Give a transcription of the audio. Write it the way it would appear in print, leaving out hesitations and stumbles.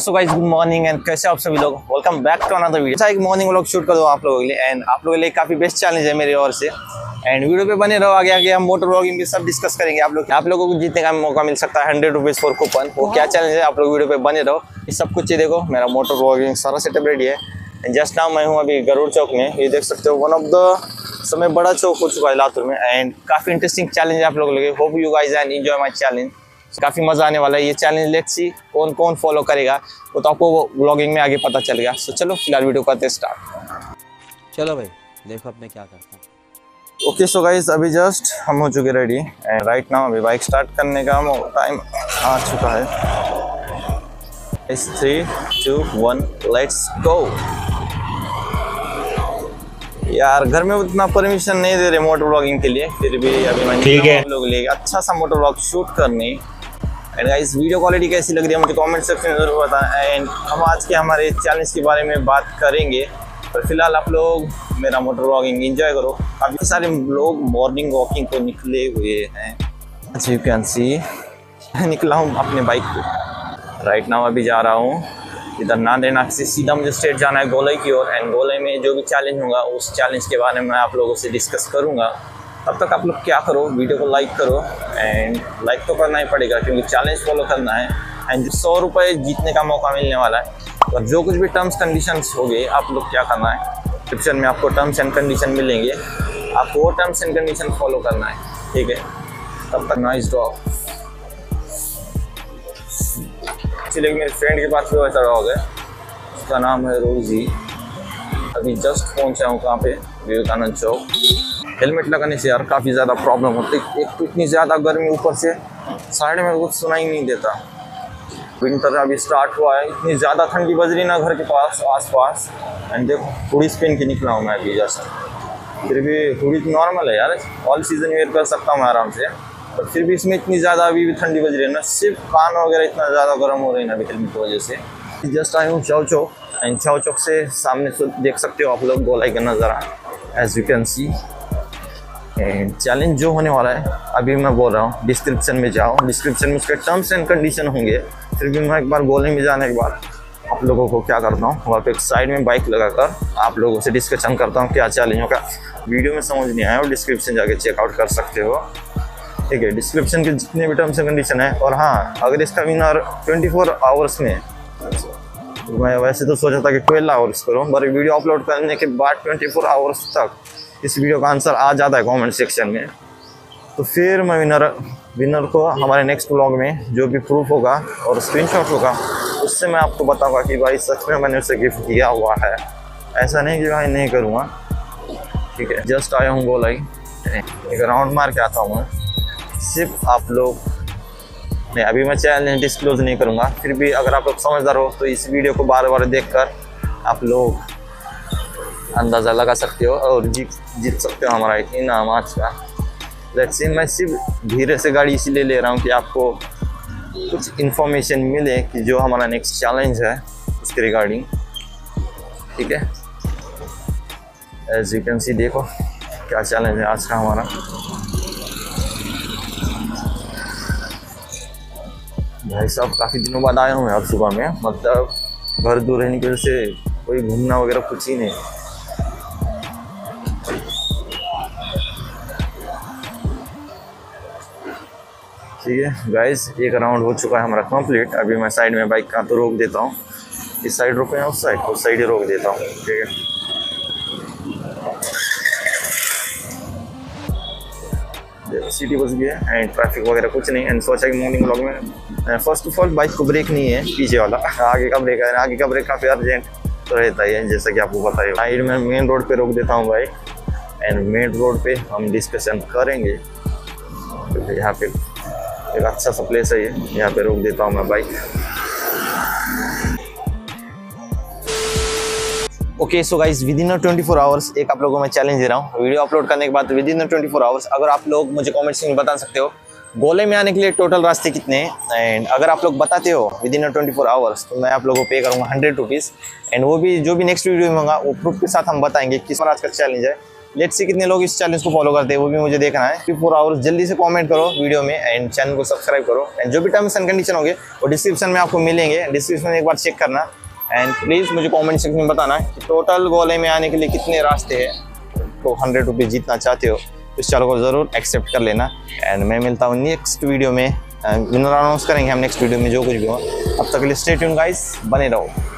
So guys good morning and कैसे आप सभी लोग, welcome back to another video. अच्छा एक मॉर्निंग व्लॉग शूट कर दो आप लोगों के लिए एंड आप लोगों के लिए काफी बेस्ट चैलेंज है मेरी ओर से एंड वीडियो पे बने रहो। आगे आगे हम मोटर व्लॉगिंग भी सब डिस्कस करेंगे। आप लोगों को जीतने का मौका मिल सकता है 100 रुपीज फॉर कूपन। वो क्या चैलेंज है आप लोग वीडियो पे बने रहो। ये सब कुछ ये देखो मेरा मोटर व्लॉगिंग सारा सेटअप रेडी है एंड जस्ट नाउ मैं हूँ अभी गरुड़ चौक में। ये देख सकते हो वन ऑफ द समय बड़ा चौक हो चुका है लातूर में एंड काफी इंटरेस्टिंग चैलेंज है आप लोगों के लिए। Hope you guys and enjoy my challenge. काफ़ी मज़ा आने वाला है ये चैलेंज। लेट्स सी कौन कौन फॉलो करेगा वो तो आपको व्लॉगिंग में आगे पता चलेगा। सो चलो फिलहाल वीडियो करते स्टार्ट। चलो भाई देखो अब मैं क्या करता हूँ। ओके सो गाइस अभी जस्ट हम हो चुके रेडी एंड राइट नाउ अभी बाइक स्टार्ट करने का टाइम आ चुका है। It's 3, 2, 1 let's go. यार घर में उतना परमिशन नहीं दे रहे मोटर व्लॉगिंग के लिए, फिर भी अभी मैंने लोग ले अच्छा सा मोटर व्लॉग शूट करने। एंड गाइस वीडियो क्वालिटी कैसी लग रही है मुझे कमेंट सेक्शन में जरूर बताएं एंड हम आज के हमारे चैलेंज के बारे में बात करेंगे। पर फिलहाल आप लोग मेरा मोटर व्लॉगिंग एंजॉय करो। काफ़ी सारे लोग मॉर्निंग वॉकिंग को निकले हुए हैं। अच्छा यू कैन सी निकला हूँ अपने बाइक पर। राइट नाउ अभी जा रहा हूँ इधर नांदेनाक से सीधा मुझे स्ट्रेट जाना है गोलाई की ओर एंड गोलाई में जो भी चैलेंज होगा उस चैलेंज के बारे में मैं आप लोगों से डिस्कस करूँगा। तब तक आप लोग क्या करो, वीडियो को लाइक करो एंड लाइक तो करना ही पड़ेगा क्योंकि चैलेंज फॉलो करना है एंड 100 रुपये जीतने का मौका मिलने वाला है। और जो कुछ भी टर्म्स कंडीशंस हो गए आप लोग क्या करना है, डिस्क्रिप्शन में आपको टर्म्स एंड कंडीशन मिलेंगे, आपको वो टर्म्स एंड कंडीशन फॉलो करना है, ठीक है। तब तक नॉइस ड्रॉप इसलिए मेरे फ्रेंड के पास भी वैसा डॉग है, उसका नाम है रोजी। अभी जस्ट पहुँचा हूँ कहाँ पे, विवेकानंद चौक। हेलमेट लगाने से यार काफ़ी ज़्यादा प्रॉब्लम होती है। एक तो इतनी ज़्यादा गर्मी, ऊपर से साइड में कुछ सुना ही नहीं देता। विंटर अभी स्टार्ट हुआ है, इतनी ज़्यादा ठंडी बज रही ना घर के पास आसपास। एंड देखो हुडी स्पिन के निकला हूँ मैं अभी जस्ट। फिर भी हुडी नॉर्मल है यार, ऑल सीजन वेयर कर सकता हूँ आराम से, पर फिर भी इसमें इतनी ज़्यादा अभी भी ठंडी बज रही है ना, सिर्फ कान वगैरह इतना ज़्यादा गर्म हो रही है ना अभी हेलमेट की वजह से। जस्ट आई हूँ चौ चौक एंड चौ चौक से सामने देख सकते हो आप लोग गोलाई का नज़ारा as you can see. And challenge जो होने वाला है अभी मैं बोल रहा हूँ, डिस्क्रिप्शन में जाओ, डिस्क्रिप्शन में उसके टर्म्स एंड कंडीशन होंगे। फिर भी मैं एक बार गोलिंग में जाने के बाद आप लोगों को क्या करता हूँ, वहाँ पे एक साइड में बाइक लगाकर आप लोगों से डिस्कशन करता हूँ क्या चैलेंज होगा। वीडियो में समझ नहीं आया और डिस्क्रिप्शन जाके चेकआउट कर सकते हो, ठीक है। डिस्क्रिप्शन के जितने भी टर्म्स एंड कंडीशन है। और हाँ, अगर इसका विनर 24 आवर्स में, मैं वैसे तो सोचा था कि 12 आवर्स करूँ, पर वीडियो अपलोड करने के बाद 24 आवर्स तक इस वीडियो का आंसर आ जाता है कमेंट सेक्शन में, तो फिर मैं विनर को हमारे नेक्स्ट व्लॉग में जो भी प्रूफ होगा और स्क्रीनशॉट होगा उससे मैं आपको बताऊंगा कि भाई सच में मैंने उसे गिफ्ट दिया हुआ है। ऐसा नहीं कि भाई नहीं करूँगा, ठीक है। जस्ट आया हूँ गोलाई, एक राउंड मार के आता हूँ मैं। सिर्फ आप लोग नहीं, अभी मैं चैलेंज डिस्क्लोज नहीं करूँगा। फिर भी अगर आप लोग समझदार हो तो इस वीडियो को बार बार देख कर आप लोग अंदाज़ा लगा सकते हो और जीत सकते हो हमारा एक इनाम आज का। लेट्स सी, मैं सिर्फ धीरे से गाड़ी इसीलिए ले रहा हूँ कि आपको कुछ इन्फॉर्मेशन मिले कि जो हमारा नेक्स्ट चैलेंज है उसके रिगार्डिंग, ठीक है। एज यू कैन सी देखो क्या चैलेंज है आज का हमारा। भाई साहब काफ़ी दिनों बाद आया हूँ मैं अब सुबह में, मतलब घर दूर रहने की वजह से कोई घूमना वगैरह कुछ ही नहीं। ठीक है गाइस, एक राउंड हो चुका है हमारा कंप्लीट। अभी मैं साइड में बाइक कहाँ तो रोक देता हूँ, इस साइड रोके हैं उस साइड ही रोक देता हूँ, ठीक है। सिटी बस भी है एंड ट्रैफिक वगैरह कुछ नहीं। एंड सोचा कि मॉर्निंग व्लॉग में फर्स्ट ऑफ ऑल बाइक को ब्रेक नहीं है, पीछे वाला आगे का ब्रेक है। आगे का ब्रेक काफ़ी अर्जेंट तो रहता ही है जैसा कि आपको पता है। साइड में मेन रोड पर रोक देता हूँ बाइक एंड मेन रोड पर हम डिस्कशन करेंगे। तो यहाँ पे एक अच्छा सा प्लेस है ये, यहाँ पे रोक देता हूँ मैं bike. Okay so guys within 24 hours एक आप लोगों को मैं चैलेंज दे रहा हूँ। वीडियो अपलोड करने के बाद विद इन 24 आवर्स अगर आप लोग मुझे कमेंट्स में बता सकते हो गोले में आने के लिए टोटल रास्ते कितने हैं। एंड अगर आप लोग बताते हो विद इन 24 आवर्स तो मैं आप लोगों को पे करूँगा 100 रुपीज़ एंड वो भी जो भी नेक्स्ट वीडियो में होगा वो प्रूफ के साथ हम बताएंगे किस पर आज का चैलेंज है। लेट्स सी कितने लोग इस चैलेंज को फॉलो करते हैं, वो भी मुझे देखना है। 24 आवर्स जल्दी से कमेंट करो वीडियो में एंड चैनल को सब्सक्राइब करो। एंड जो भी टर्म्स एंड कंडीशन होंगे वो डिस्क्रिप्शन में आपको मिलेंगे, डिस्क्रिप्शन में एक बार चेक करना। एंड प्लीज़ मुझे कमेंट सेक्शन में बताना कि टोटल गोले में आने के लिए कितने रास्ते हैं। तो 100 रुपये जीतना चाहते हो तो इस चैनल को ज़रूर एक्सेप्ट कर लेना। एंड मैं मिलता हूँ नेक्स्ट वीडियो में, अनाउंस करेंगे हम नेक्स्ट वीडियो में जो कुछ भी हो। अब तक के लिए स्टे ट्यून गाइस, बने रहो।